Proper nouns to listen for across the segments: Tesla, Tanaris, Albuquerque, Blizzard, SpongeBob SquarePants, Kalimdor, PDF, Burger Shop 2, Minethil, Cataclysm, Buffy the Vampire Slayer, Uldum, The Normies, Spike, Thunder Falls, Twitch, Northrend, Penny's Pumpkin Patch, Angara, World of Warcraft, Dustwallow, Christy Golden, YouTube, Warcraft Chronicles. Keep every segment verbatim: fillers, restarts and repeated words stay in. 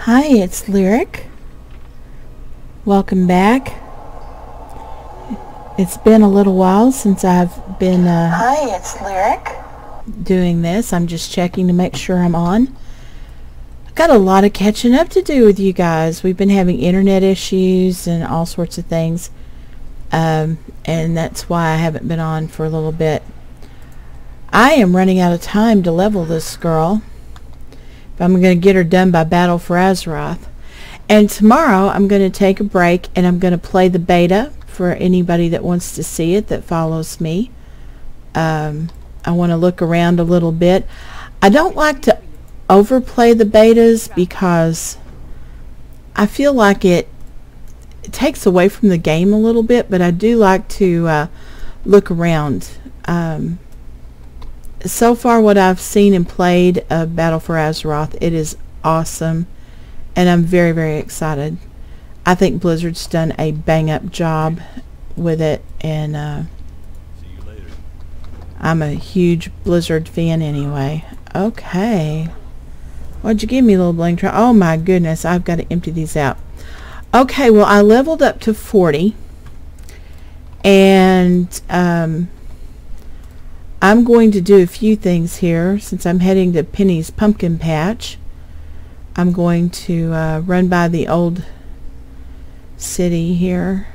Hi, it's Lyric. Welcome back. It's been a little while since I've been uh, Hi, it's Lyric. doing this. I'm just checking to make sure I'm on. I've got a lot of catching up to do with you guys. We've been having internet issues and all sorts of things. Um, and that's why I haven't been on for a little bit. I am running out of time to level this girl. But I'm going to get her done by Battle for Azeroth. And tomorrow I'm going to take a break and I'm going to play the beta for anybody that wants to see it, that follows me. Um, I want to look around a little bit. I don't like to overplay the betas because I feel like it, it takes away from the game a little bit, but I do like to uh, look around. Um, so far what I've seen and played of Battle for Azeroth, it is awesome and I'm very, very excited. I think Blizzard's done a bang-up job with it, and uh, see you later. I'm a huge Blizzard fan anyway. Okay. What'd you give me, little bling try? Oh my goodness, I've got to empty these out. Okay, well, I leveled up to forty, and um, I'm going to do a few things here since I'm heading to Penny's Pumpkin Patch. I'm going to uh, run by the old city here,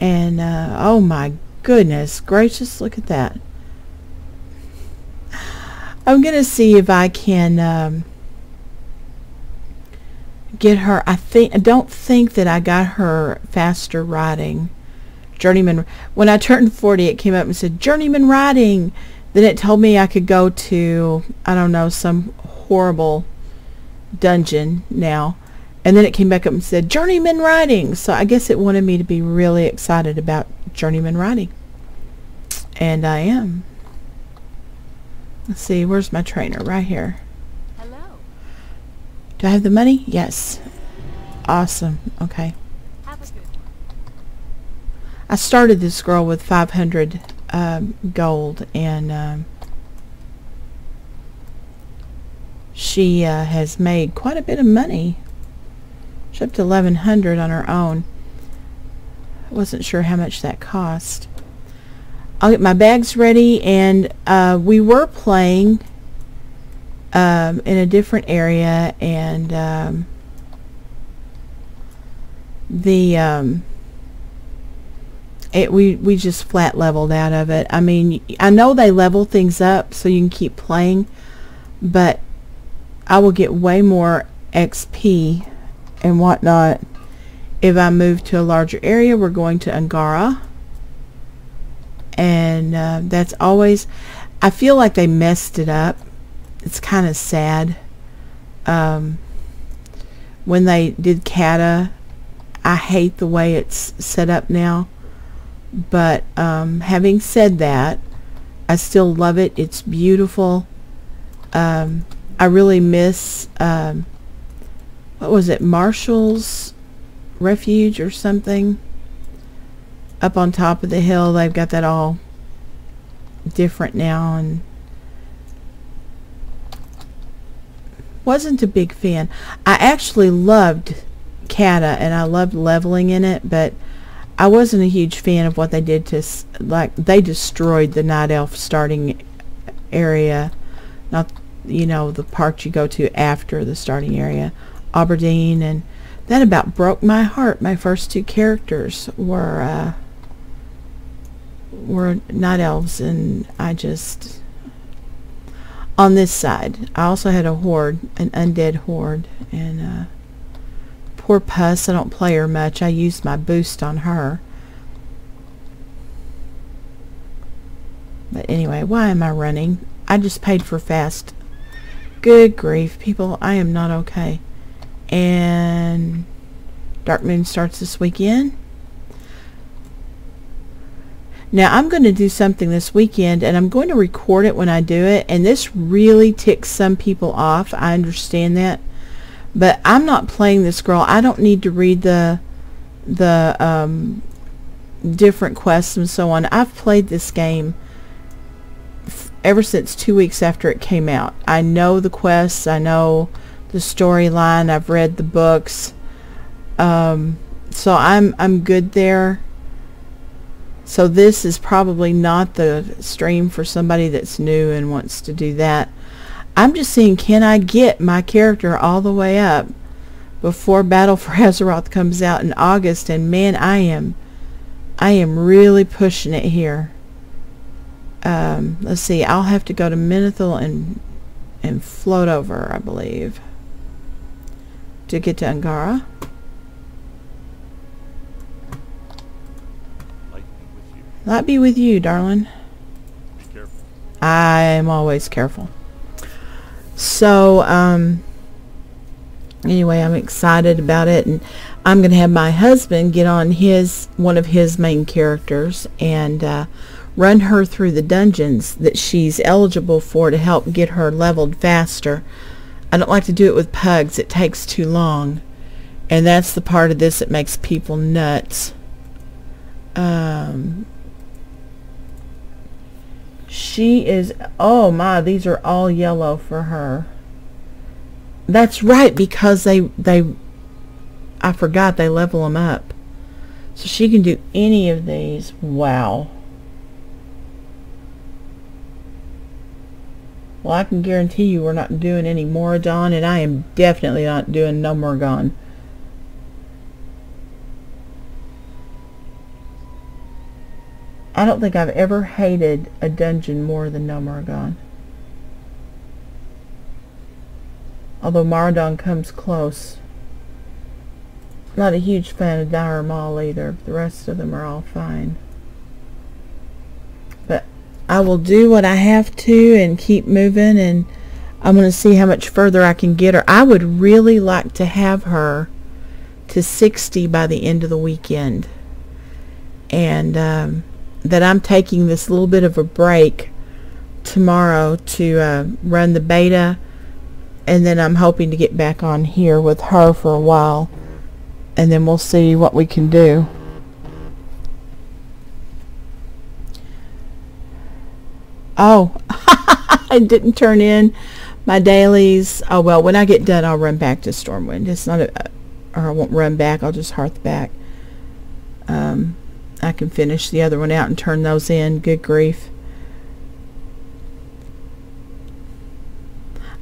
and uh, oh my goodness gracious, look at that. I'm gonna see if I can um, get her. I think I don't think that I got her faster riding journeyman. When I turned forty, it came up and said journeyman riding, then it told me I could go to, I don't know, some horrible dungeon now. And then it came back up and said, journeyman riding. So I guess it wanted me to be really excited about journeyman riding. And I am. Let's see, where's my trainer? Right here. Hello. Do I have the money? Yes. Awesome. Okay. Have a good one. I started this girl with five hundred um, gold. And um, she uh, has made quite a bit of money. Up to eleven hundred on her own. I wasn't sure how much that cost. I'll get my bags ready, and uh, we were playing um, in a different area, and um, the um, it we we just flat leveled out of it. I mean, I know they level things up so you can keep playing, but I will get way more X P and whatnot if I move to a larger area. We're going to Angara, and uh, that's always, I feel like they messed it up. It's kind of sad. Um, when they did Cata, I hate the way it's set up now, but um, having said that, I still love it. It's beautiful. um, I really miss um, what was it, Marshall's Refuge or something? Up on top of the hill, they've got that all different now, and wasn't a big fan. I actually loved Cata, and I loved leveling in it, but I wasn't a huge fan of what they did to, like, they destroyed the Night Elf starting area, not, you know, the part you go to after the starting area. Auberdine, and that about broke my heart. My first two characters were uh, were night elves, and I just, on this side, I also had a horde, an undead horde, and uh, poor Puss. I don't play her much. I used my boost on her, but anyway, why am I running? I just paid for fast. Good grief, people! I am not okay. And Dark Moon starts this weekend. Now I'm going to do something this weekend, and I'm going to record it when I do it, and this really ticks some people off. I understand that, but I'm not playing this girl. I don't need to read the the um, different quests and so on. I've played this game f ever since two weeks after it came out. I know the quests, I know the storyline. I've read the books, um, so I'm I'm good there. So this is probably not the stream for somebody that's new and wants to do that. I'm just seeing, can I get my character all the way up before Battle for Azeroth comes out in August? And man, I am I am really pushing it here. Um, let's see, I'll have to go to Minethil and and float over, I believe, to get to Angara. Light be with you, darling. Be careful. I am always careful. So, um, anyway, I'm excited about it, and I'm going to have my husband get on his, one of his main characters, and uh, run her through the dungeons that she's eligible for to help get her leveled faster. I don't like to do it with pugs. It takes too long, and that's the part of this that makes people nuts. Um... She is, oh my, these are all yellow for her. That's right, because they, they, I forgot they level them up. So she can do any of these. Wow. Well, I can guarantee you we're not doing any Maraudon, and I am definitely not doing Nomaragon. I don't think I've ever hated a dungeon more than Nomaragon. Although Maraudon comes close. Not a huge fan of Dire Maul either. But the rest of them are all fine. But I will do what I have to and keep moving, and I'm going to see how much further I can get her. I would really like to have her to sixty by the end of the weekend. And um, that I'm taking this little bit of a break tomorrow to uh, run the beta, and then I'm hoping to get back on here with her for a while, and then we'll see what we can do. Oh, I didn't turn in my dailies. Oh well, when I get done I'll run back to Stormwind. It's not a, or I won't run back, I'll just hearth back. um, I can finish the other one out and turn those in. Good grief.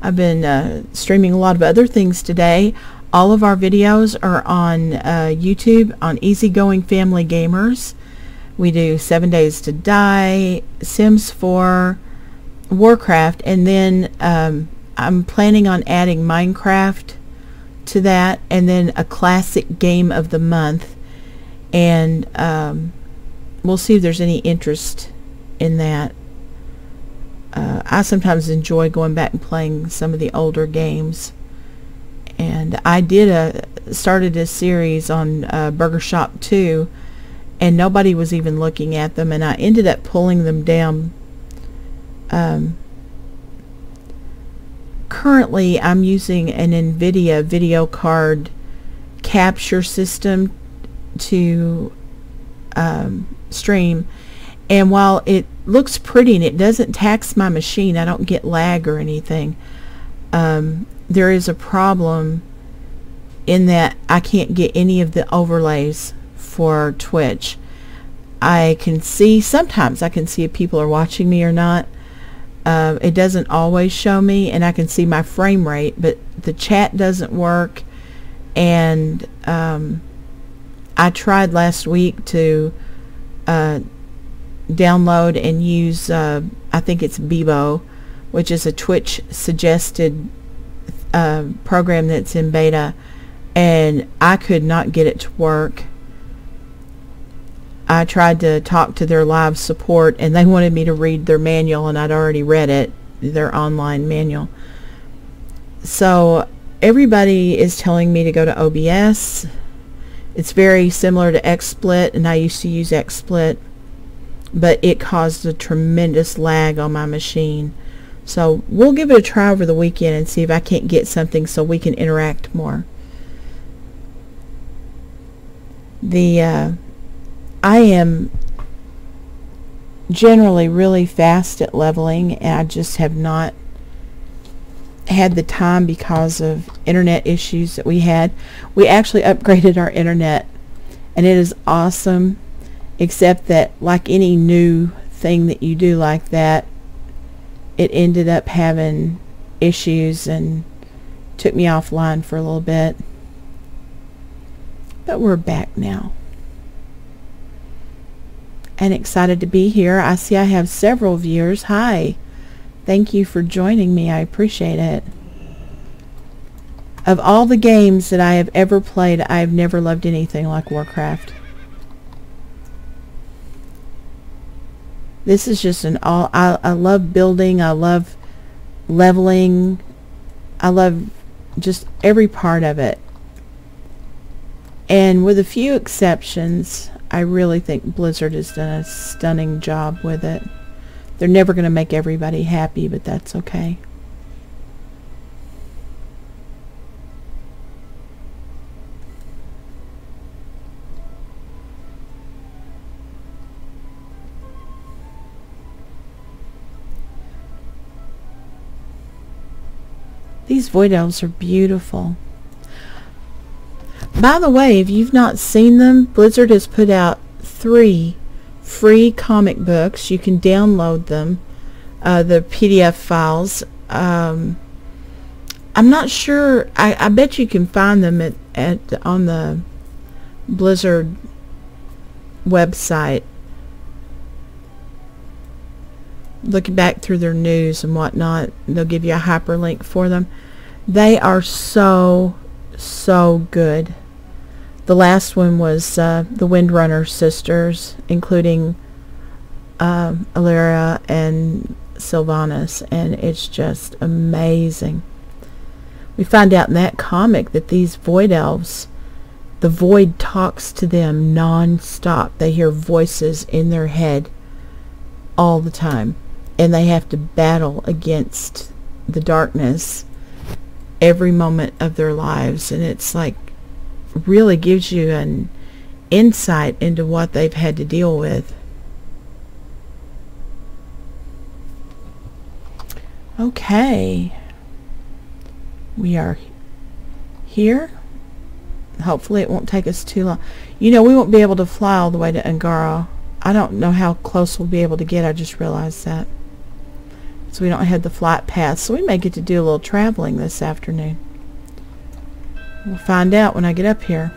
I've been uh, streaming a lot of other things today. All of our videos are on uh, YouTube on Easygoing Family Gamers. We do Seven Days to Die, Sims four, Warcraft, and then um, I'm planning on adding Minecraft to that, and then a classic game of the month. And um, we'll see if there's any interest in that. Uh, I sometimes enjoy going back and playing some of the older games. And I did a started a series on uh, Burger Shop two, and nobody was even looking at them, and I ended up pulling them down. Um, currently, I'm using an NVIDIA video card capture system to um, stream, and while it looks pretty and it doesn't tax my machine, I don't get lag or anything. Um, there is a problem in that I can't get any of the overlays for Twitch. I can see, sometimes I can see if people are watching me or not. Uh, it doesn't always show me, and I can see my frame rate, but the chat doesn't work. And um, I tried last week to uh, download and use, uh, I think it's Bebo, which is a Twitch suggested uh, program that's in beta, and I could not get it to work. I tried to talk to their live support, and they wanted me to read their manual, and I'd already read it, their online manual. So everybody is telling me to go to O B S. It's very similar to XSplit, and I used to use XSplit, but it caused a tremendous lag on my machine. So we'll give it a try over the weekend and see if I can't get something so we can interact more. The uh, I am generally really fast at leveling, and I just have not had the time because of internet issues that we had. We actually upgraded our internet, and it is awesome, except that like any new thing that you do like that, it ended up having issues and took me offline for a little bit. But we're back now, and excited to be here. I see I have several viewers. Hi. Thank you for joining me. I appreciate it. Of all the games that I have ever played, I have never loved anything like Warcraft. This is just an all... I, I love building. I love leveling. I love just every part of it. And with a few exceptions, I really think Blizzard has done a stunning job with it. They're never going to make everybody happy, but that's okay. These Void Elves are beautiful. By the way, if you've not seen them, Blizzard has put out three free comic books. You can download them, uh, the P D F files. um, I'm not sure, I, I bet you can find them at, at on the Blizzard website, looking back through their news and whatnot. They'll give you a hyperlink for them. They are so so good. The last one was uh, the Windrunner sisters, including uh, Alleria and Sylvanas, and it's just amazing. We find out in that comic that these Void Elves, the Void talks to them non-stop. They hear voices in their head all the time, and they have to battle against the darkness every moment of their lives, and it's like really gives you an insight into what they've had to deal with. Okay, we are here. Hopefully it won't take us too long. You know, we won't be able to fly all the way to Angara. I don't know how close we'll be able to get. I just realized that. So we don't have the flight path, so we may get to do a little traveling this afternoon. We'll find out when I get up here.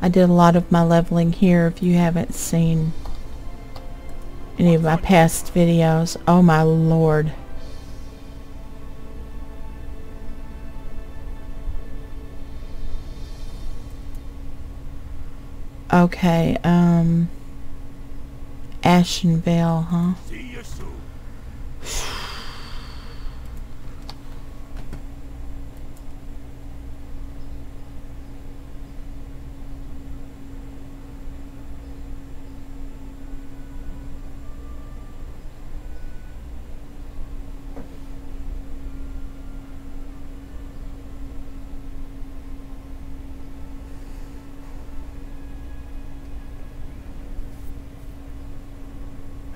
I did a lot of my leveling here. If you haven't seen any of my past videos, oh my lord. Okay, um, Ashen Veil, huh? See you soon.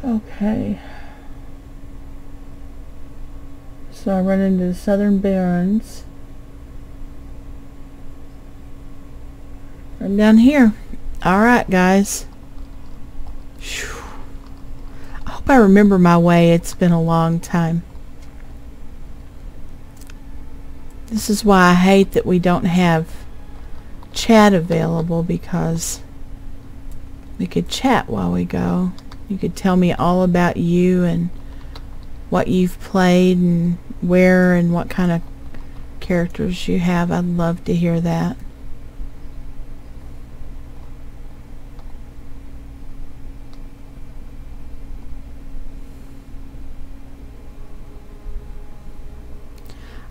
Okay, so I run into the Southern Barrens. I'm down here. Alright guys. Whew. I hope I remember my way. It's been a long time. This is why I hate that we don't have chat available, because we could chat while we go. You could tell me all about you and what you've played and where and what kind of characters you have. I'd love to hear that.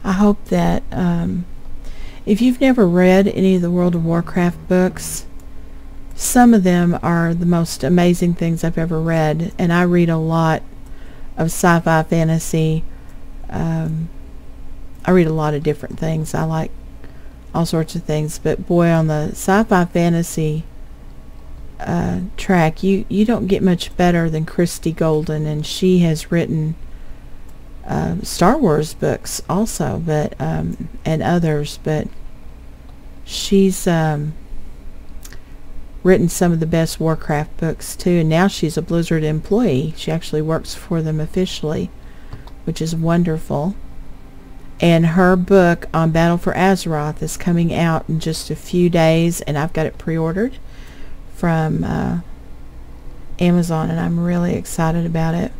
I hope that um, if you've never read any of the World of Warcraft books, some of them are the most amazing things I've ever read, and I read a lot of sci-fi, fantasy. Um, I read a lot of different things. I like all sorts of things. But boy, on the sci-fi fantasy uh, track, you, you don't get much better than Christy Golden, and she has written uh, Star Wars books also, but um, and others, but she's um, written some of the best Warcraft books too, and now she's a Blizzard employee. She actually works for them officially, which is wonderful. And her book on Battle for Azeroth is coming out in just a few days, and I've got it pre-ordered from uh, Amazon, and I'm really excited about it.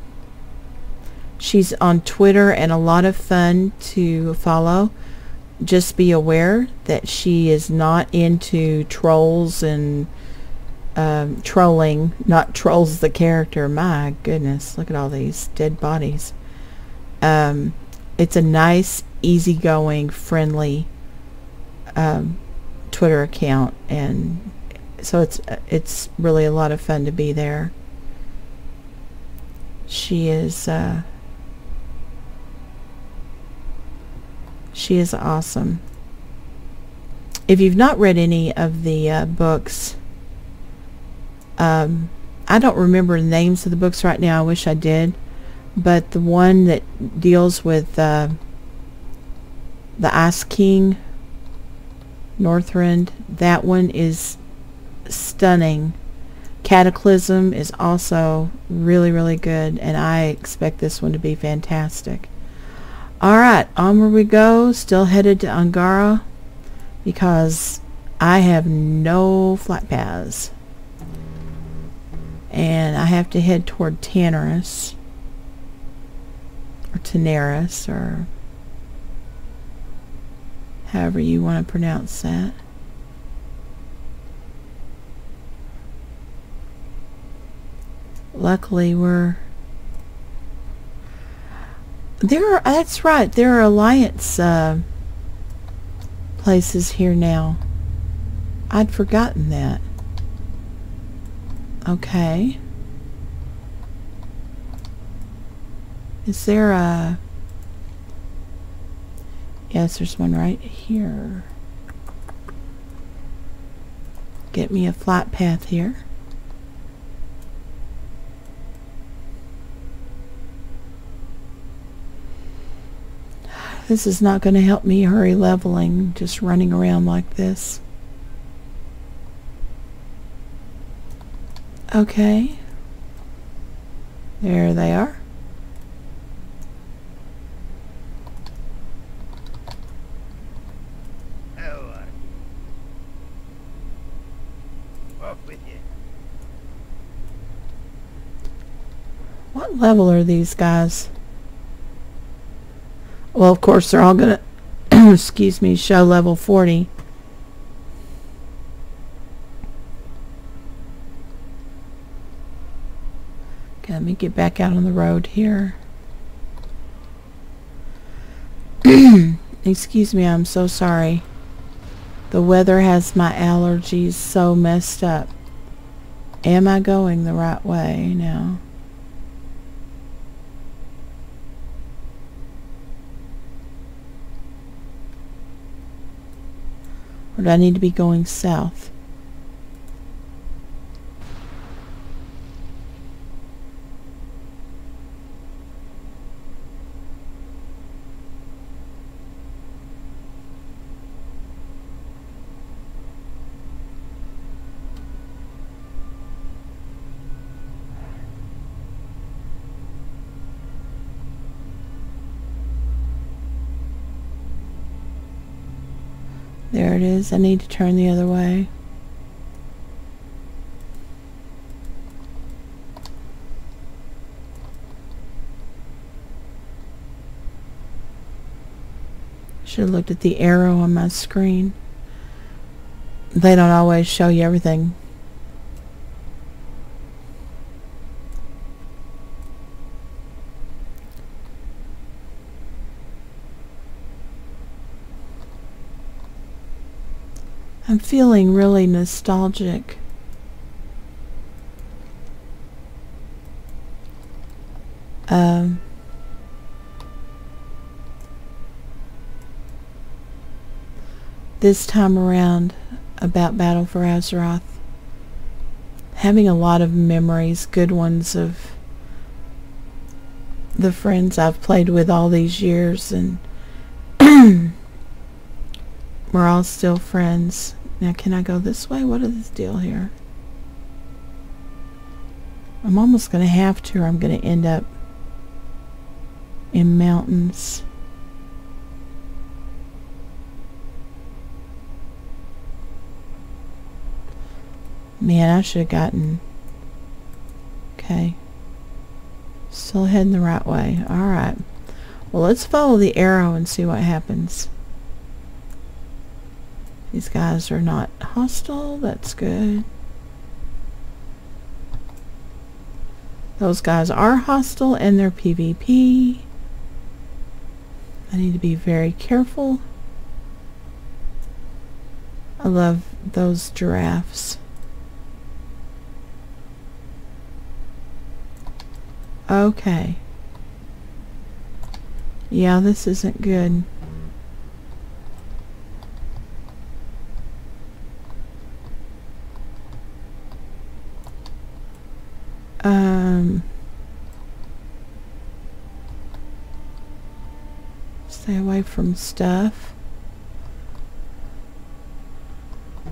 She's on Twitter and a lot of fun to follow. Just be aware that she is not into trolls and um, trolling, not trolls the character. My goodness, look at all these dead bodies. Um, it's a nice, easygoing, friendly um, Twitter account, and so it's it's really a lot of fun to be there. She is uh, she is awesome. If you've not read any of the uh, books, um, I don't remember the names of the books right now. I wish I did. But the one that deals with uh, the Ice King, Northrend, that one is stunning. Cataclysm is also really, really good, and I expect this one to be fantastic. Alright, onward we go, still headed to Angara, because I have no flight paths. And I have to head toward Tanaris. Or Tanaris, or however you want to pronounce that. Luckily, we're there. Are, that's right. There are alliance uh, places here now. I'd forgotten that. Okay. Is there a... Yes, there's one right here. Get me a flight path here. This is not going to help me hurry leveling, just running around like this. Okay. There they are. What level are these guys? Well, of course they're all gonna excuse me, show level forty. Okay, let me get back out on the road here. Excuse me, I'm so sorry. The weather has my allergies so messed up. Am I going the right way now? Or do I need to be going south? There it is. I need to turn the other way. Should have looked at the arrow on my screen. They don't always show you everything. I'm feeling really nostalgic. Um, this time around about Battle for Azeroth. Having a lot of memories, good ones, of the friends I've played with all these years, and we're all still friends. Now, can I go this way? What is this deal here? I'm almost going to have to, or I'm going to end up in mountains. Man, I should have gotten... Okay. Still heading the right way. Alright. Well, let's follow the arrow and see what happens. These guys are not hostile. That's good. Those guys are hostile and they're PvP. I need to be very careful. I love those giraffes. Okay. Yeah, this isn't good. Um, stay away from stuff.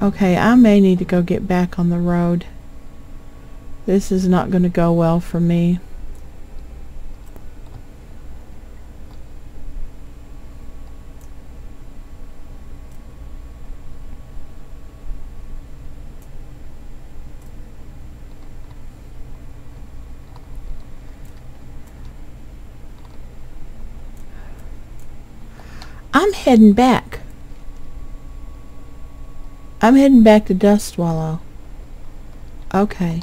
Okay, I may need to go get back on the road. This is not going to go well for me. I'm heading back. I'm heading back to Dustwallow. Okay.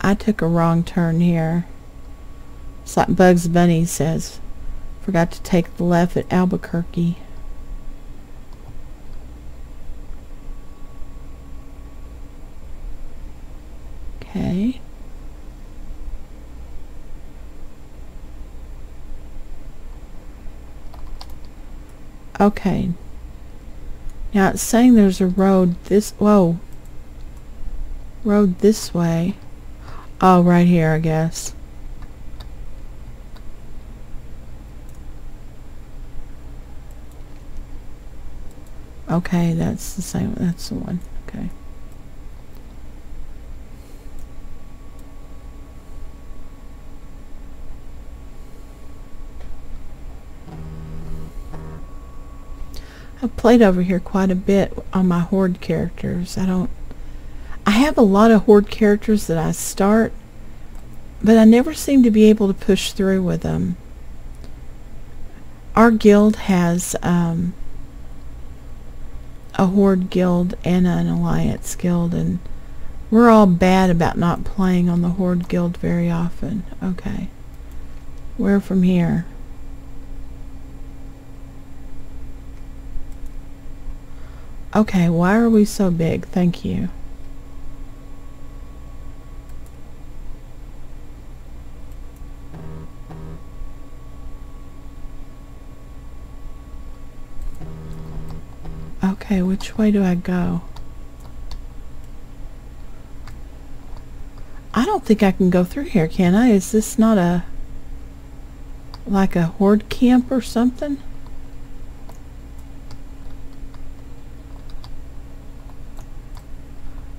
I took a wrong turn here. It's like Bugs Bunny says. Forgot to take the left at Albuquerque. Okay. Okay. Now it's saying there's a road this... Whoa. Road this way. Oh, right here, I guess. Okay, that's the same. That's the one. Okay. I've played over here quite a bit on my horde characters. I don't... I have a lot of horde characters that I start, but I never seem to be able to push through with them. Our guild has um, a horde guild and an alliance guild, and we're all bad about not playing on the horde guild very often. Okay. Where from here? Okay, why are we so big? Thank you. Okay, which way do I go? I don't think I can go through here, can I? Is this not a... like a horde camp or something?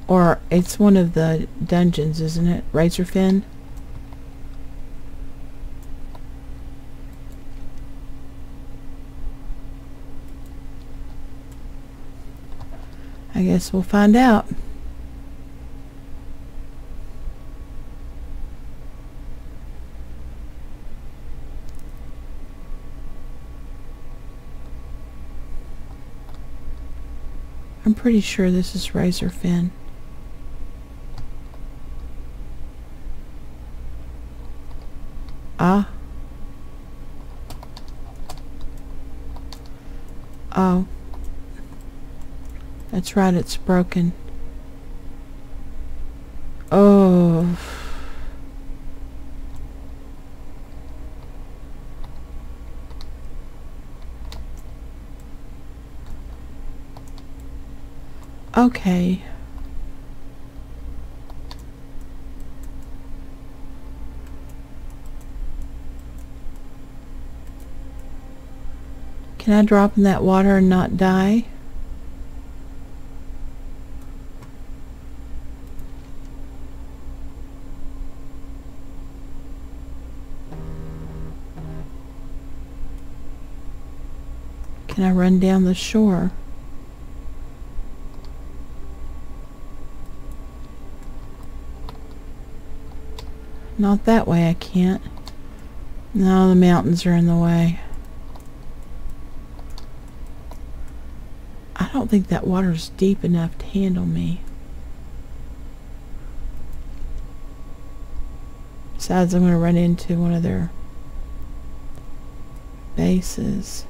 Or it's one of the dungeons, isn't it? Razorfin? I guess we'll find out. I'm pretty sure this is Razorfin. Ah. Oh. That's right, it's broken. Oh. Okay. Can I drop in that water and not die? Can I run down the shore? Not that way, I can't. No, the mountains are in the way. I don't think that water's deep enough to handle me. Besides, I'm going to run into one of their bases.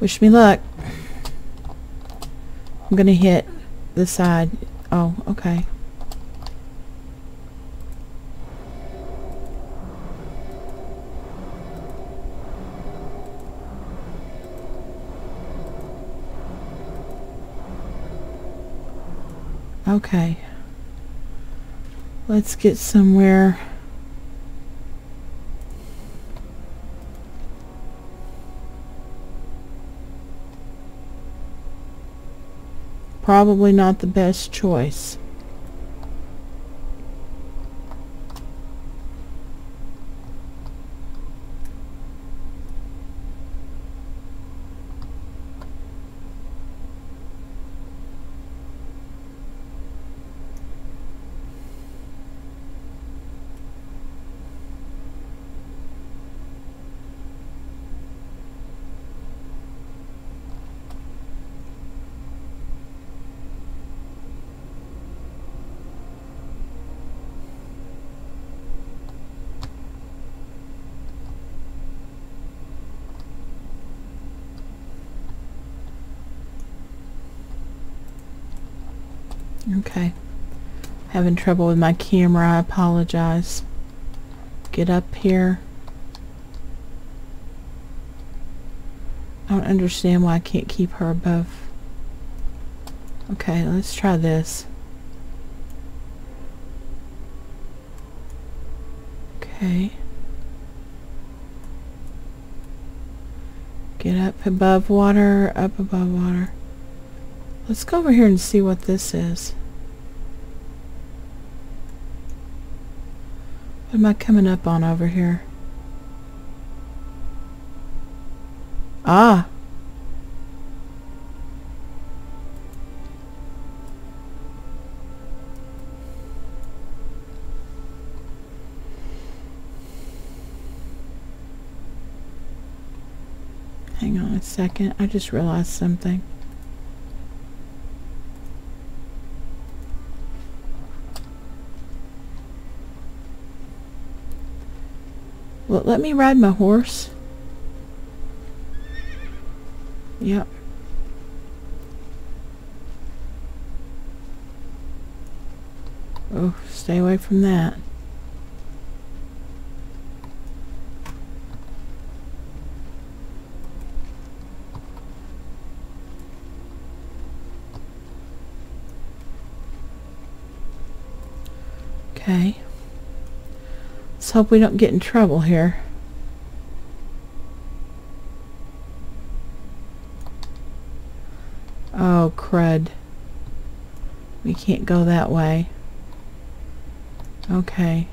Wish me luck. I'm going to hit the side. Oh, okay. Okay, let's get somewhere. Probably not the best choice. Okay, having trouble with my camera, I apologize. Get up here. I don't understand why I can't keep her above. Okay, let's try this. Okay. Get up above water, up above water. Let's go over here and see what this is. What am I coming up on over here? Ah! Hang on a second, I just realized something. Well, let me ride my horse. Yep. Oh, stay away from that. Okay. Let's hope we don't get in trouble here. Oh, crud. We can't go that way. Okay.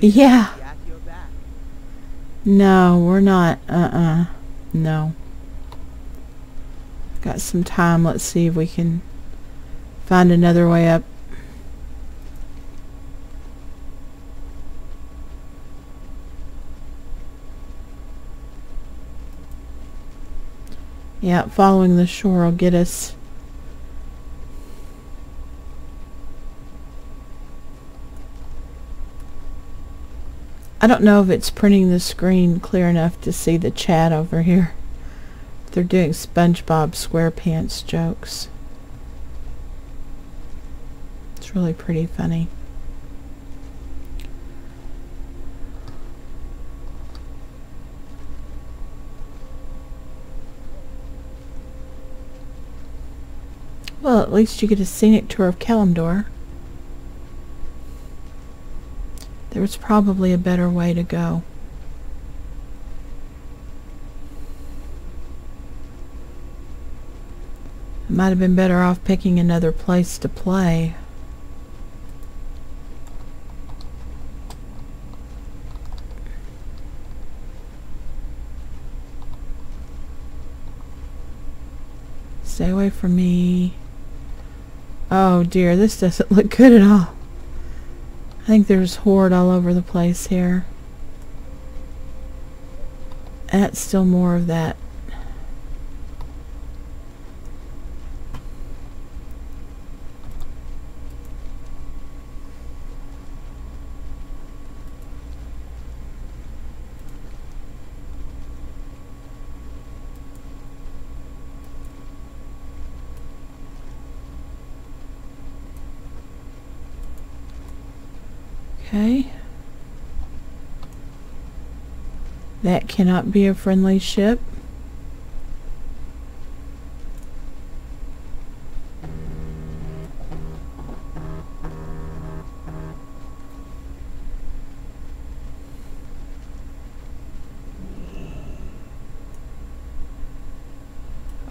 Yeah. No, we're not. Uh-uh. No. Got some time. Let's see if we can find another way up. Yeah, following the shore will get us. I don't know if it's printing the screen clear enough to see the chat over here. They're doing SpongeBob SquarePants jokes. It's really pretty funny. Well, at least you get a scenic tour of Kalimdor. There was probably a better way to go. I might have been better off picking another place to play. Stay away from me. Oh dear, this doesn't look good at all. I think there's horde all over the place here. And that's still more of that. Okay. That cannot be a friendly ship.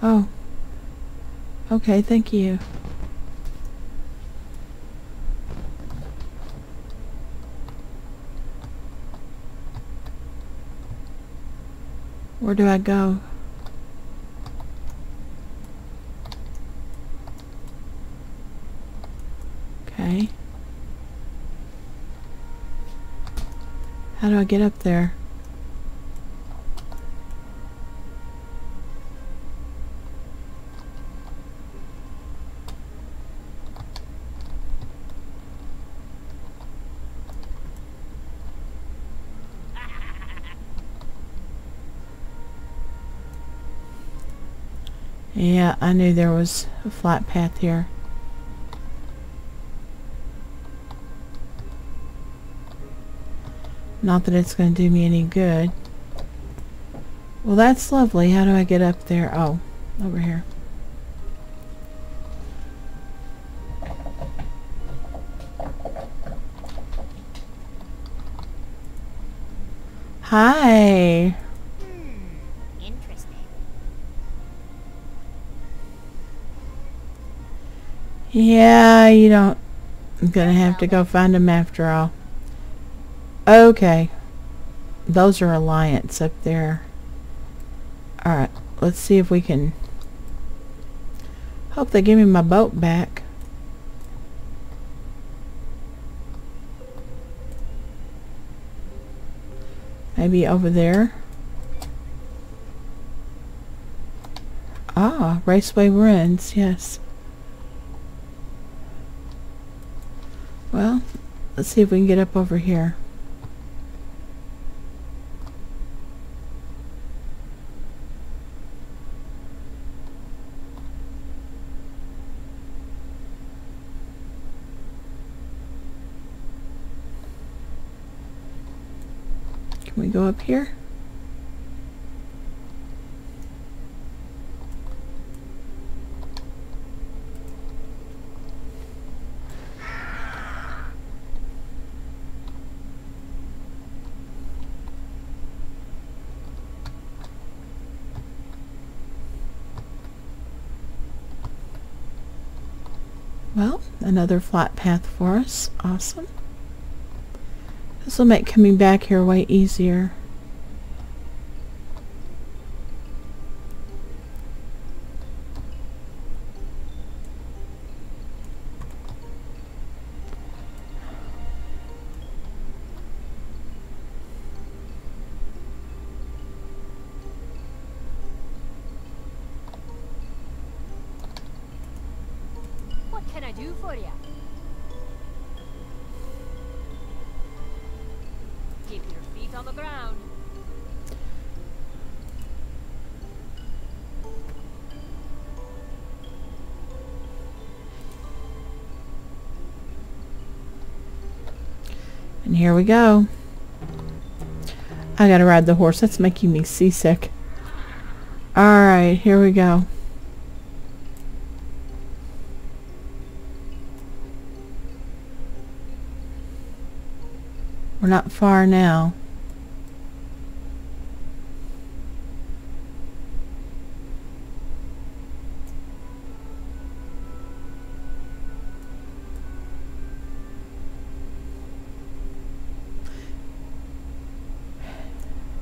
Oh. Okay, thank you. Where do I go? Okay. How do I get up there? Yeah, I knew there was a flight path here. Not that it's going to do me any good. Well, that's lovely. How do I get up there? Oh, over here. Hi. Yeah, you don't... I'm gonna have to go find them after all. Okay. Those are Alliance up there. Alright, let's see if we can... Hope they give me my boat back. Maybe over there. Ah, Raceway Ruins, yes. Well, let's see if we can get up over here. Can we go up here? Well, another flight path for us. Awesome. This will make coming back here way easier. Contact on the ground. And here we go. I gotta ride the horse. That's making me seasick. Alright, here we go. We're not far now.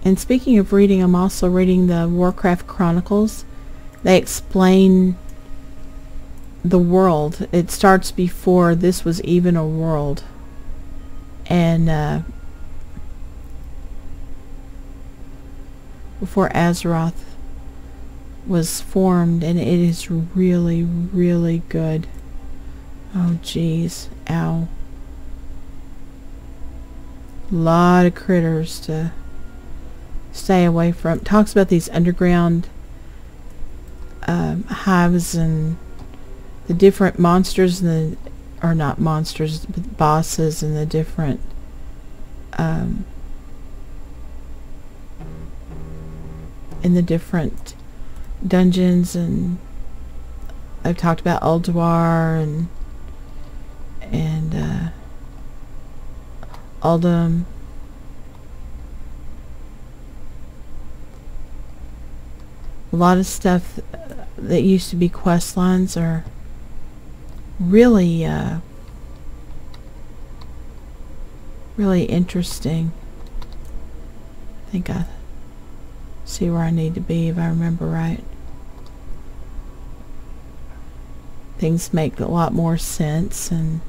And speaking of reading, I'm also reading the Warcraft Chronicles. They explain the world. It starts before this was even a world. And uh, before Azeroth was formed. And it is really, really good. Oh, geez. Ow. Lot of critters to stay away from. Talks about these underground um, hives and the different monsters and the, or not monsters, but bosses and the different um, in the different dungeons. And I've talked about Elduar and and uh, Uldum. A lot of stuff that used to be quest lines are really, uh, really interesting. I think I see where I need to be if I remember right. Things make a lot more sense. And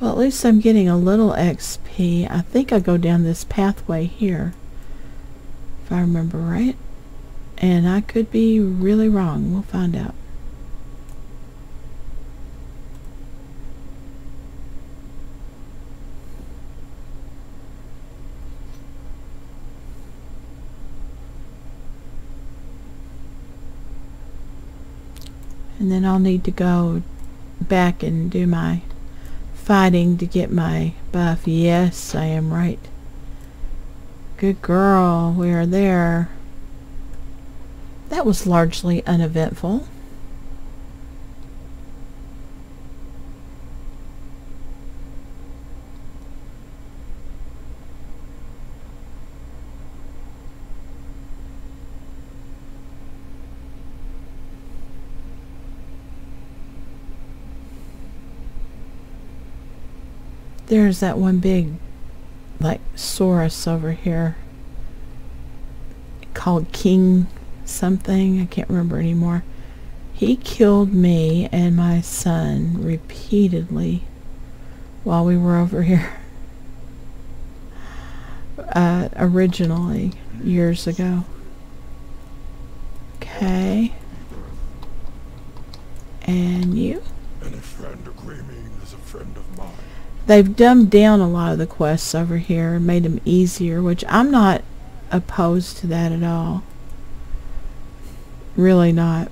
well, at least I'm getting a little X P. I think I go down this pathway here, if I remember right. And I could be really wrong. We'll find out. And then I'll need to go back and do my fighting to get my buff. Yes, I am right. Good girl, we are there. That was largely uneventful. There's that one big, like, saurus over here called King something. I can't remember anymore. He killed me and my son repeatedly while we were over here uh, originally years ago. Okay. And you? And a friend agreeing is a friend of mine. They've dumbed down a lot of the quests over here and made them easier, which I'm not opposed to that at all. Really not.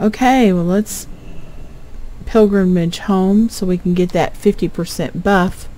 Okay, well, let's pilgrimage home so we can get that fifty percent buff.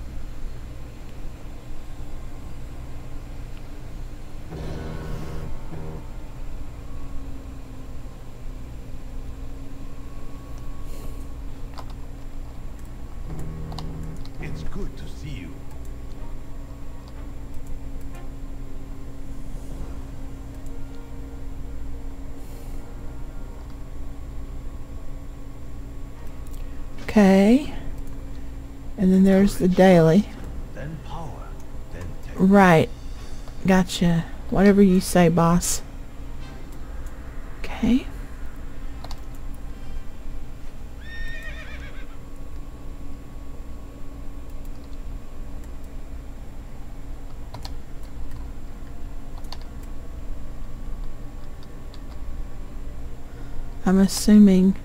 Okay, and then there's the daily. Then power, then right, gotcha. Whatever you say, boss. Okay. I'm assuming.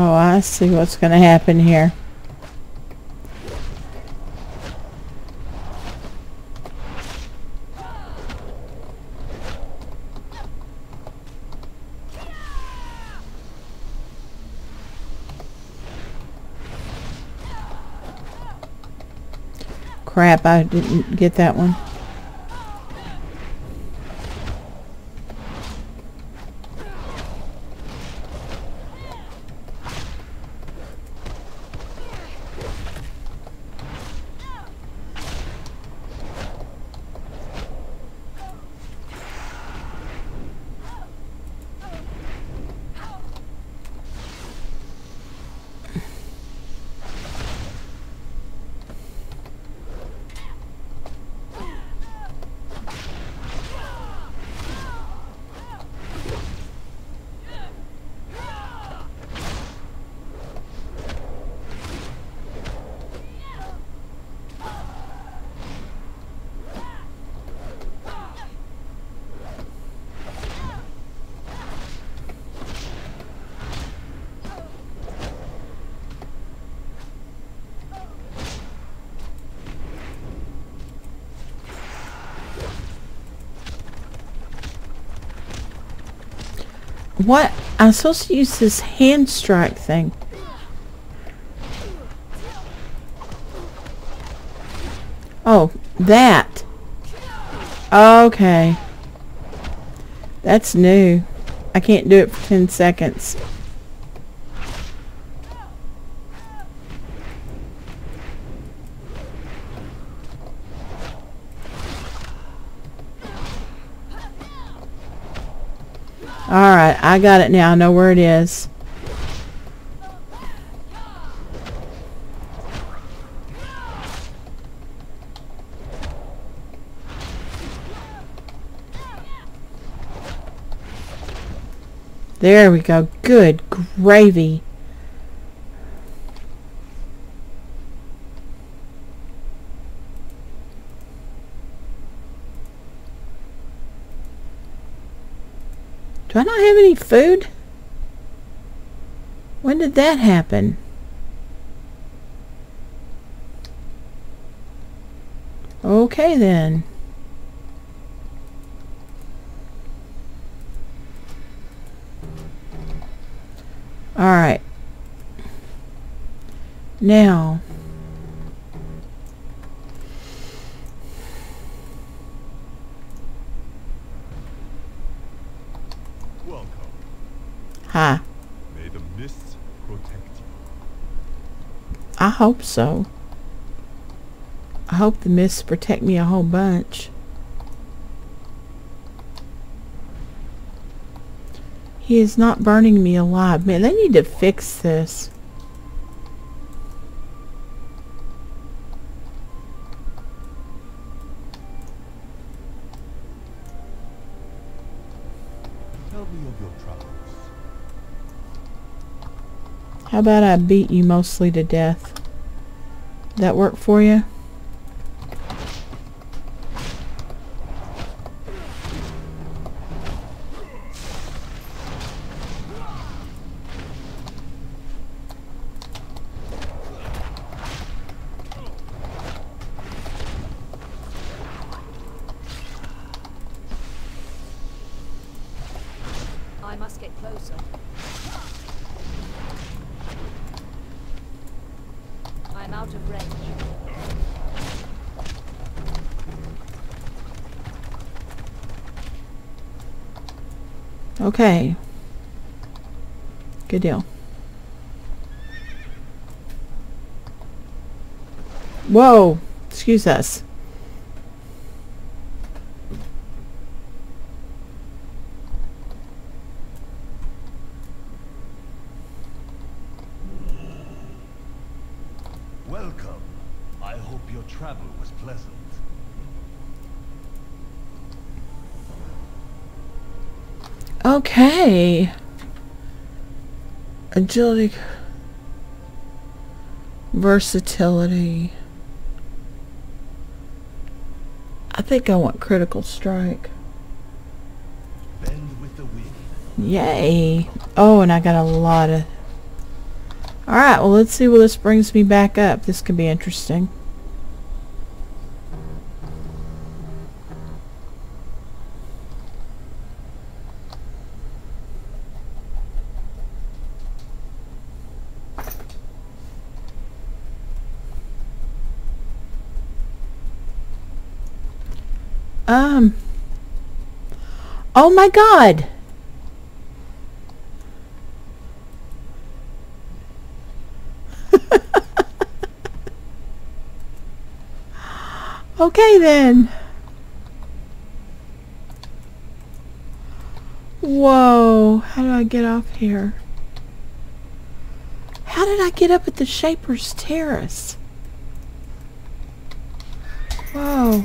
Oh, I see what's going to happen here. Crap, I didn't get that one. What? I'm supposed to use this hand strike thing. Oh, that. Okay. That's new. I can't do it for ten seconds. Alright, I got it now. I know where it is. There we go. Good gravy. Do I not have any food? When did that happen? Okay then. All right. Now. Hi. May the mists protect you. I hope so. I hope the mists protect me a whole bunch. He is not burning me alive. Man, they need to fix this. How about I beat you mostly to death? Does that work for you? Okay, good deal. Whoa, excuse us. Welcome. I hope your travel was pleasant. Okay. Agility. Versatility. I think I want critical strike. Bend with the wind. Yay. Oh, and I got a lot of... Alright, well let's see where this brings me back up. This could be interesting. Um, oh my god! Okay then. Whoa, how do I get off here? How did I get up at the Shaper's Terrace? Whoa.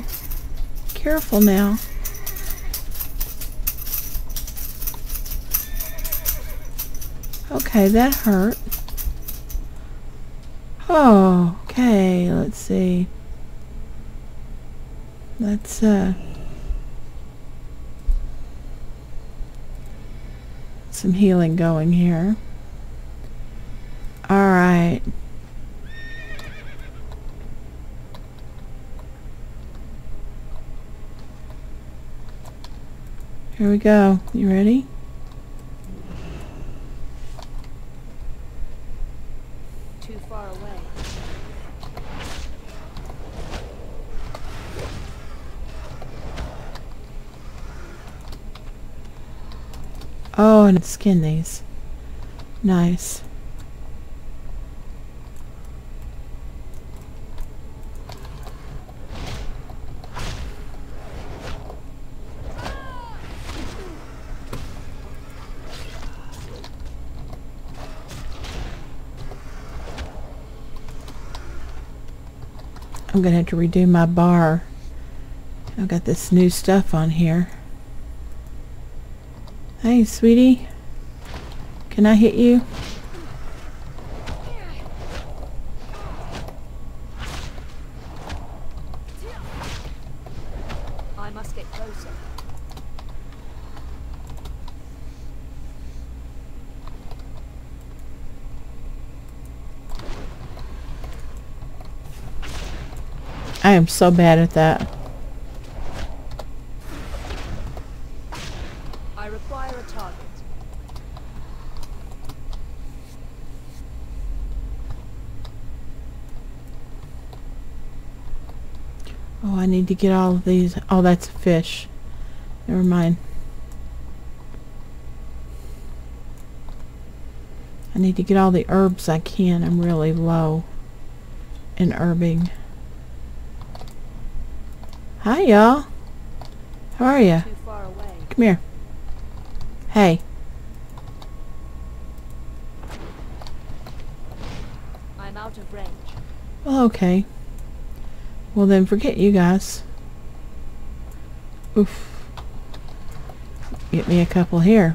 Careful now. Okay, that hurt. Oh, okay, let's see. Let's, uh... some healing going here. Alright. Here we go. You ready? Too far away. Oh, and skin these. Nice. I'm gonna have to redo my bar. I've got this new stuff on here. Hey, sweetie. Can I hit you? I must get closer. I am so bad at that. I require a target. Oh, I need to get all of these. Oh, that's a fish. Never mind. I need to get all the herbs I can. I'm really low in herbing. Hi y'all. How are ya? Come here. Hey. I'm out of range. Well, okay. Well then, forget you guys. Oof. Get me a couple here.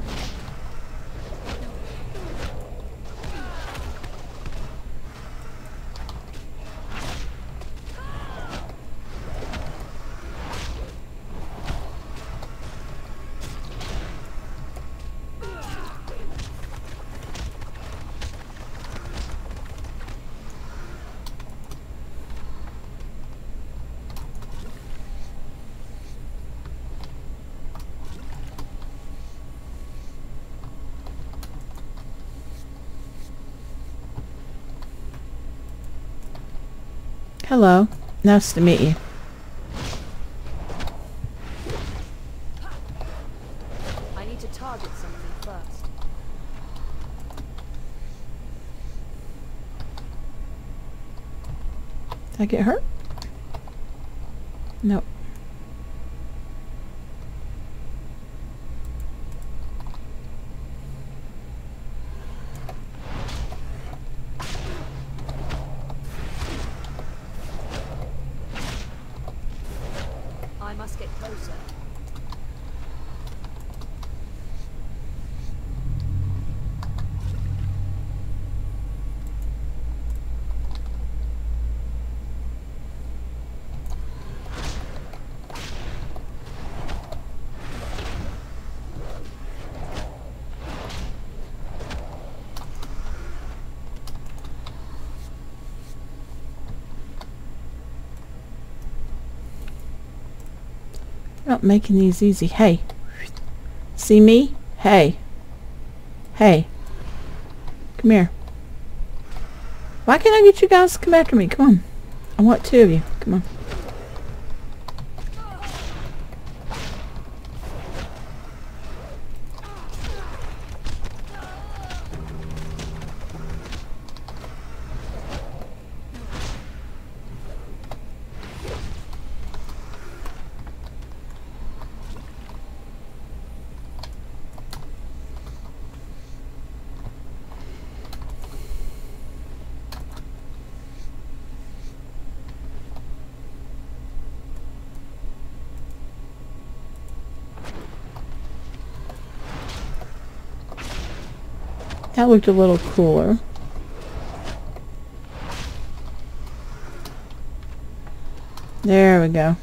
Hello. Nice to meet you. I need to target something first. Did I get hurt? Nope. Not making these easy. Hey, see me? Hey, hey, come here. Why can't I get you guys to come after me? Come on. I want two of you. Come on. That looked a little cooler. There we go.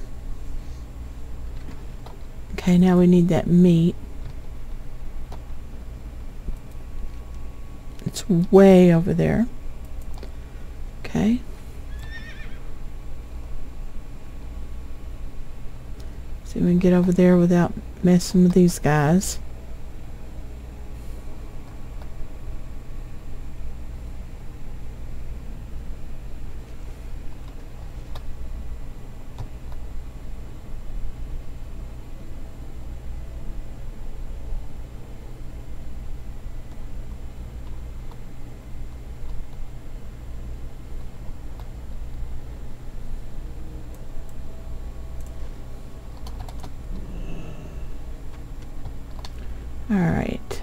Okay, now we need that meat. It's way over there. Okay. See if we can get over there without messing with these guys. Alright.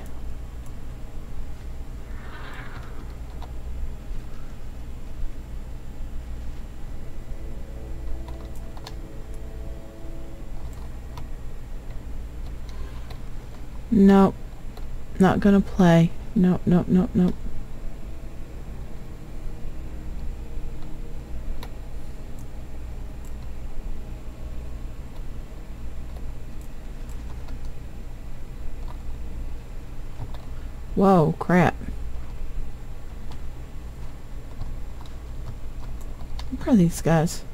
Nope. Not gonna play. Nope, nope, nope, nope. Whoa, crap. Where are these guys?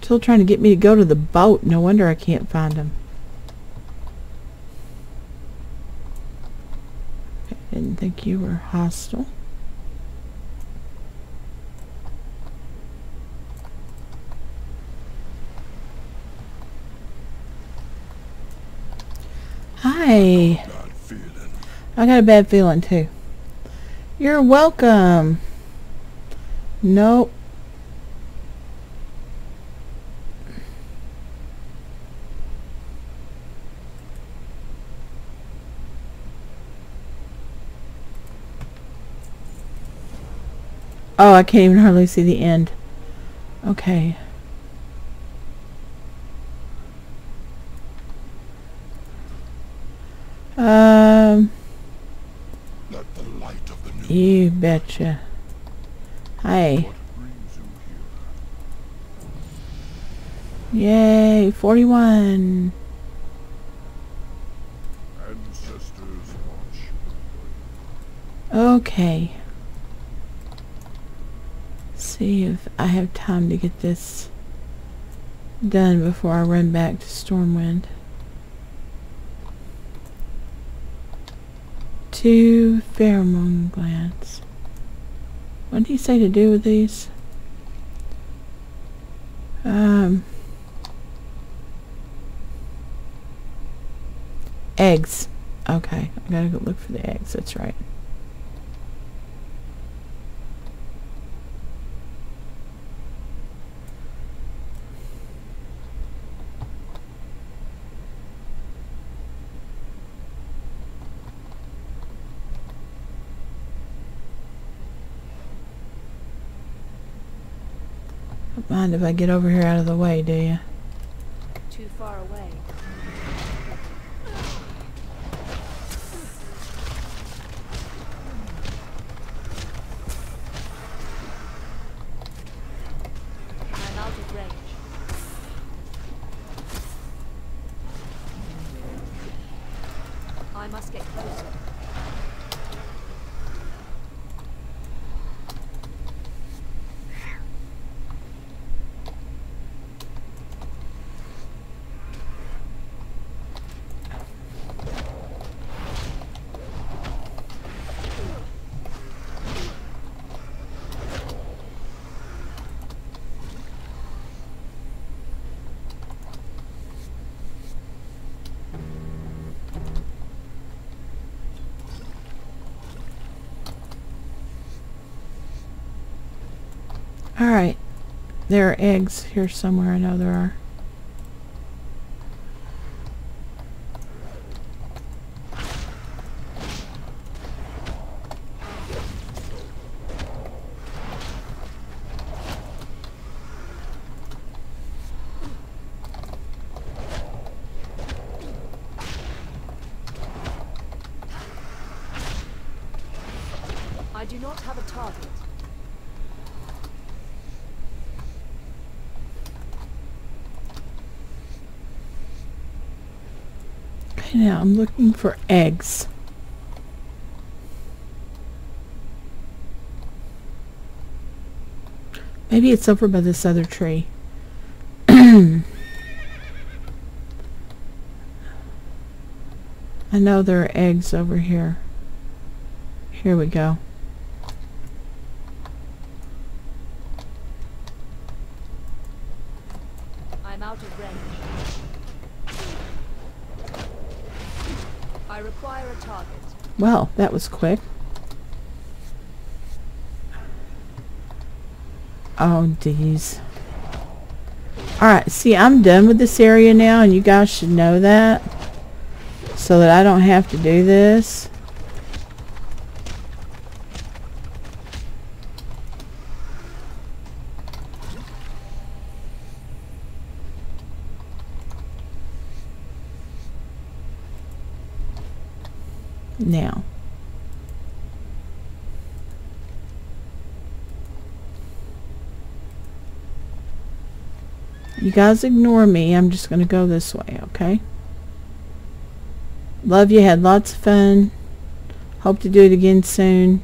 Still trying to get me to go to the boat. No wonder I can't find them. I didn't think you were hostile. I got a bad feeling too. You're welcome. Nope. Oh, I can't even hardly see the end. Okay. Um, Let the light of the new you betcha. Hi. Yay, forty-one. Ancestors watch. Okay. See if I have time to get this done before I run back to Stormwind. two pheromone glands. What did he say to do with these? Um, eggs. Okay, I gotta go look for the eggs, that's right. Don't mind if I get over here out of the way, do you? Too far away. Alright, there are eggs here somewhere, I know there are. I do not have a target. Now I'm looking for eggs. Maybe it's over by this other tree. I know there are eggs over here. Here we go. I'm out of range. I require a target. Well, that was quick. Oh, geez. Alright, see, I'm done with this area now, and you guys should know that. So that I don't have to do this. Now, you guys ignore me, I'm just gonna go this way, okay? Love you, had lots of fun, hope to do it again soon.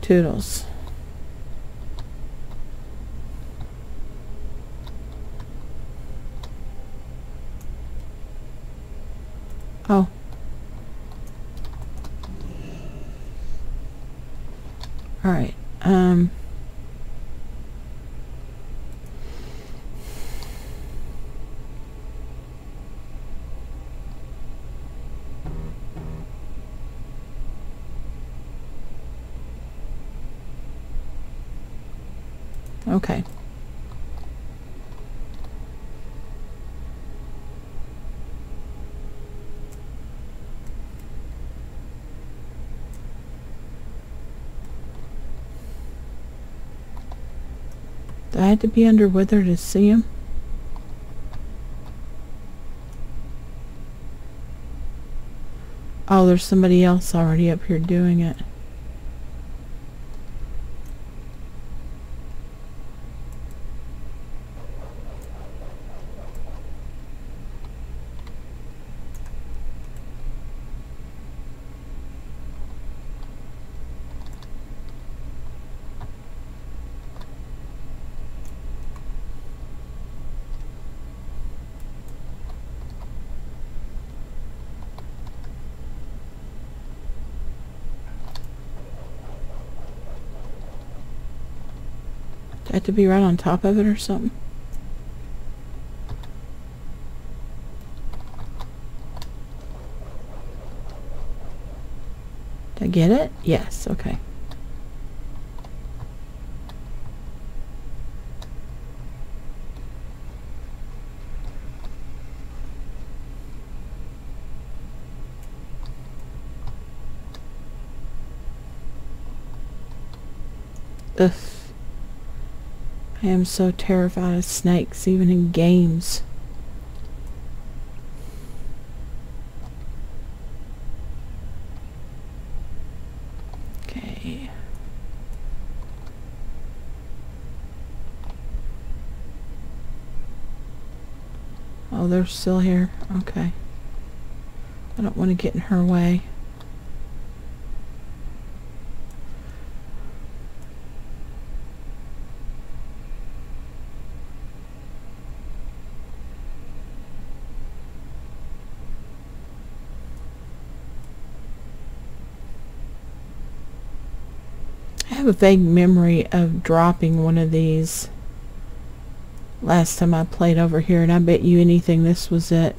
Toodles. Oh, alright, um, okay. I had to be under weather to see him. Oh, there's somebody else already up here doing it. had to be right on top of it or something. Did I get it? Yes, okay. Ugh. I am so terrified of snakes, even in games. Okay. Oh, they're still here. Okay. I don't want to get in her way. A vague memory of dropping one of these last time I played over here, and I bet you anything this was it.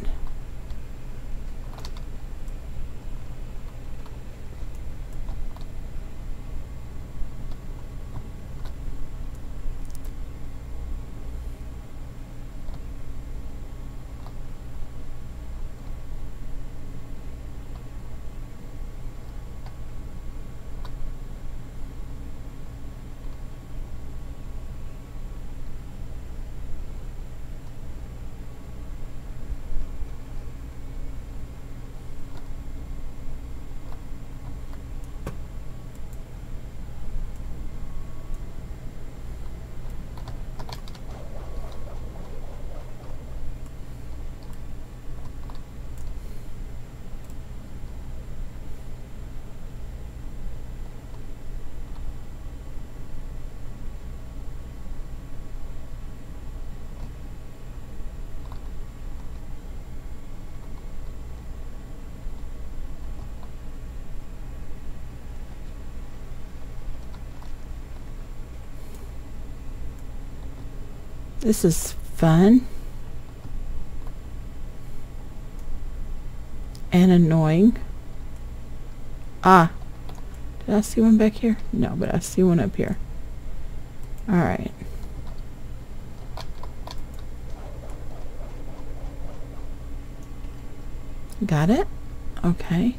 This is fun and annoying. Ah, did I see one back here? No, but I see one up here. All right. Got it? Okay.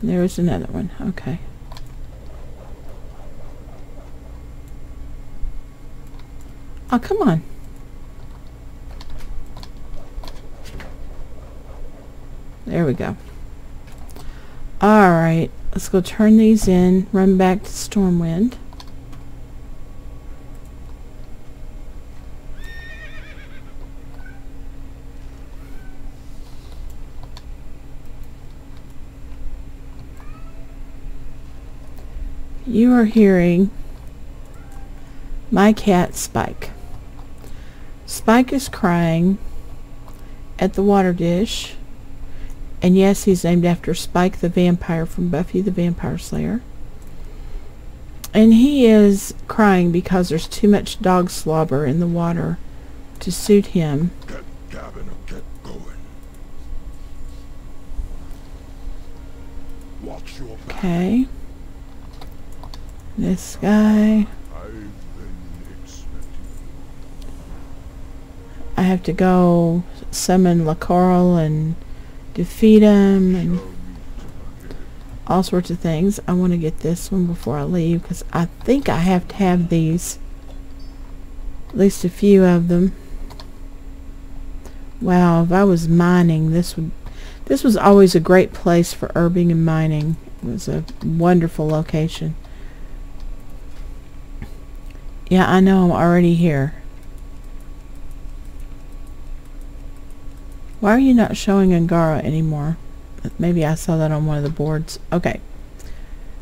And there was another one. Okay. Oh, come on. There we go. Alright, let's go turn these in, run back to Stormwind. You are hearing my cat, Spike. Spike is crying at the water dish, and yes, he's named after Spike the vampire from Buffy the Vampire Slayer, and he is crying because there's too much dog slobber in the water to suit him. Get Gavin or get going. Watch your back. Okay, this guy, I have to go summon Lyric and defeat him and all sorts of things. I want to get this one before I leave because I think I have to have these, at least a few of them. Wow, if I was mining, this would this was always a great place for herbing and mining. It was a wonderful location. Yeah, I know, I'm already here. Why are you not showing Angara anymore? Maybe I saw that on one of the boards. Okay.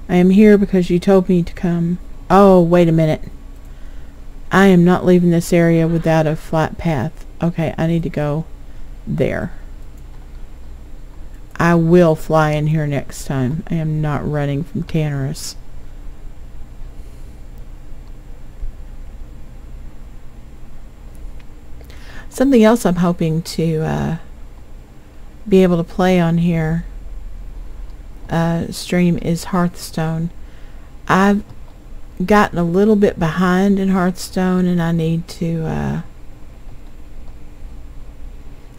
I am here because you told me to come. Oh, wait a minute. I am not leaving this area without a flat path. Okay, I need to go there. I will fly in here next time. I am not running from Tanaris. Something else I'm hoping to uh, be able to play on here uh, stream is Hearthstone. I've gotten a little bit behind in Hearthstone, and I need to uh,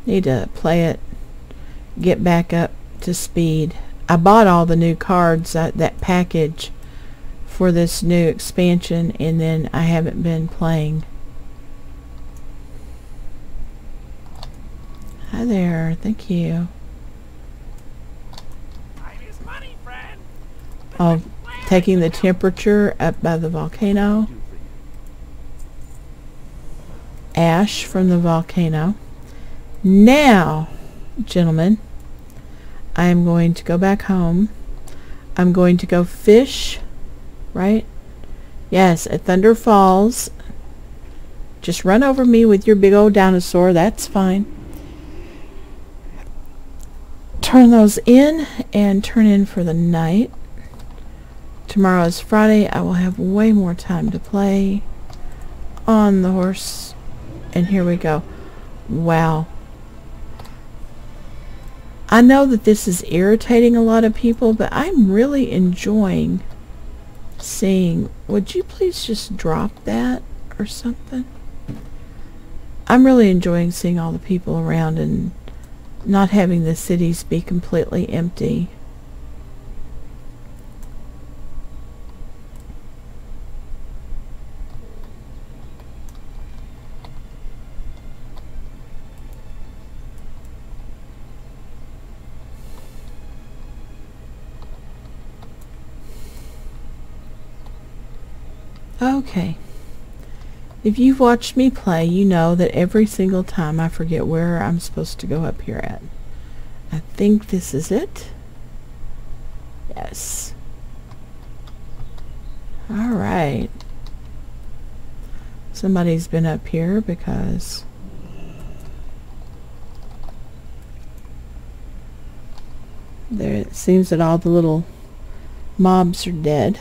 need to play it, get back up to speed. I bought all the new cards, that, that package for this new expansion, and then I haven't been playing. Hi there, thank you. Oh, taking the temperature up by the volcano. Ash from the volcano. Now, gentlemen, I am going to go back home. I'm going to go fish, right? Yes, at Thunder Falls. Just run over me with your big old dinosaur, that's fine. Turn those in and turn in for the night. Tomorrow is Friday. I will have way more time to play on the horse. And here we go. Wow. I know that this is irritating a lot of people, but I'm really enjoying seeing... Would you please just drop that or something? I'm really enjoying seeing all the people around and not having the cities be completely empty. Okay. If you've watched me play, you know that every single time I forget where I'm supposed to go up here at. I think this is it. Yes. Alright. Somebody's been up here because... There, it seems that all the little mobs are dead.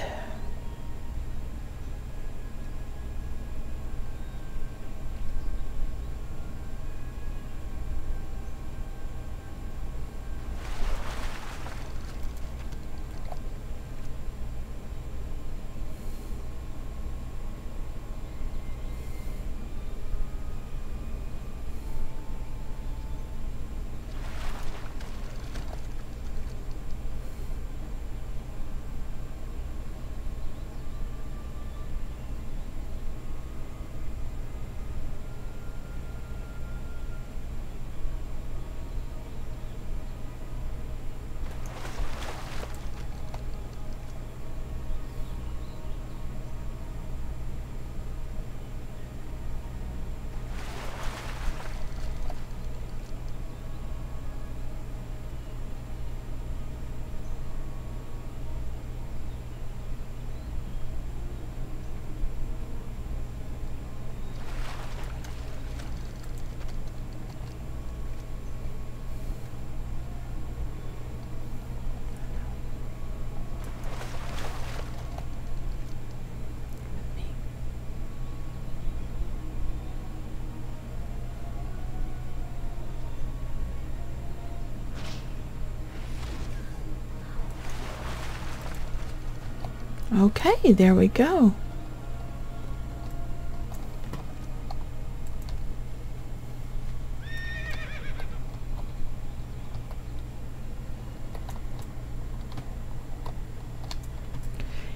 Okay, there we go.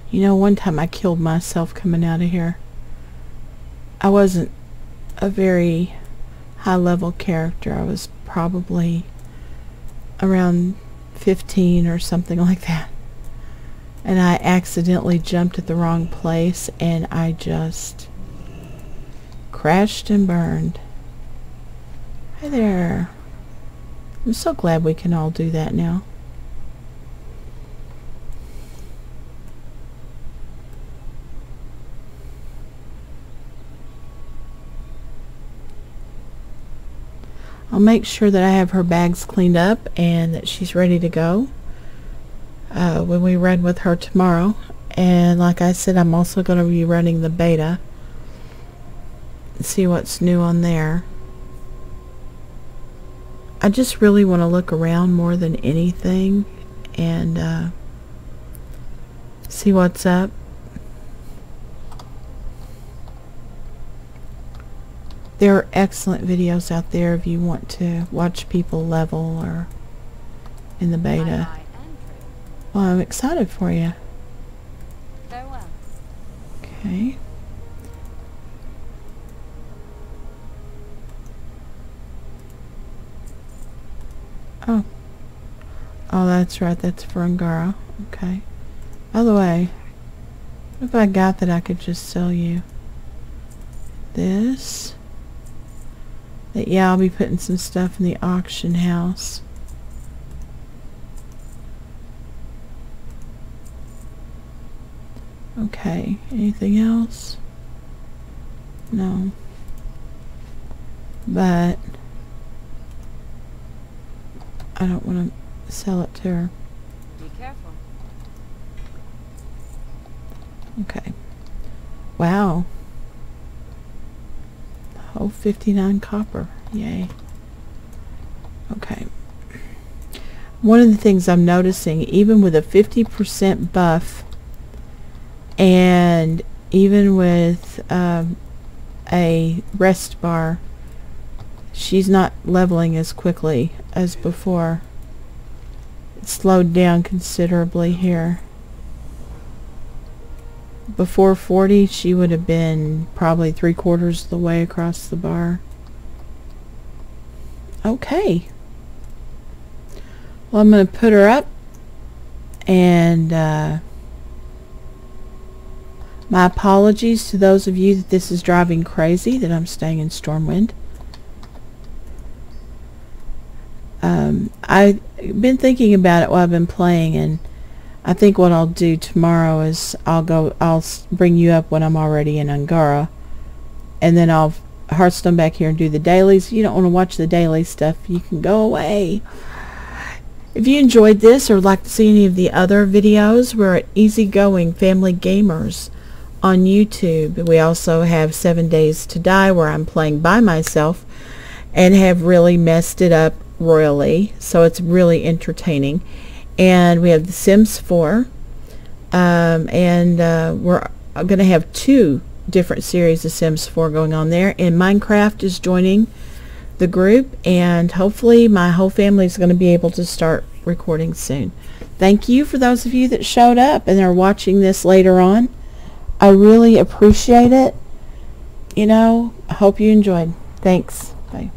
You know, one time I killed myself coming out of here. I wasn't a very high level character. I was probably around fifteen or something like that. And I accidentally jumped at the wrong place, and I just crashed and burned. Hi there. I'm so glad we can all do that now. I'll make sure that I have her bags cleaned up and that she's ready to go Uh, when we run with her tomorrow. And like I said, I'm also going to be running the beta. See what's new on there. I just really want to look around more than anything and uh, see what's up. There are excellent videos out there if you want to watch people level or in the beta. Well, I'm excited for you. Farewell. Okay. Oh. Oh, that's right. That's for Angara. Okay. By the way, what if I got that I could just sell you? This. That, yeah, I'll be putting some stuff in the auction house. Okay, anything else? No. But I don't want to sell it to her. Be careful. Okay. Wow. Oh, fifty-nine copper. Yay. Okay. One of the things I'm noticing, even with a fifty percent buff, and even with um, a rest bar, she's not leveling as quickly as before. It's slowed down considerably here. Before forty, she would have been probably three quarters of the way across the bar. Okay. Well, I'm going to put her up, and uh, my apologies to those of you that this is driving crazy, that I'm staying in Stormwind. Um, I've been thinking about it while I've been playing, and I think what I'll do tomorrow is I'll go, I'll bring you up when I'm already in Angara, and then I'll Hearthstone back here and do the dailies. You don't want to watch the daily stuff. You can go away. If you enjoyed this or would like to see any of the other videos, we're at Easygoing Family Gamers on YouTube. We also have Seven Days to Die, where I'm playing by myself and have really messed it up royally, so it's really entertaining. And we have the Sims four, um, and uh, we're going to have two different series of Sims four going on there. And Minecraft is joining the group, and hopefully my whole family is going to be able to start recording soon. Thank you for those of you that showed up and are watching this later on. I really appreciate it. You know, I hope you enjoyed. Thanks. Bye.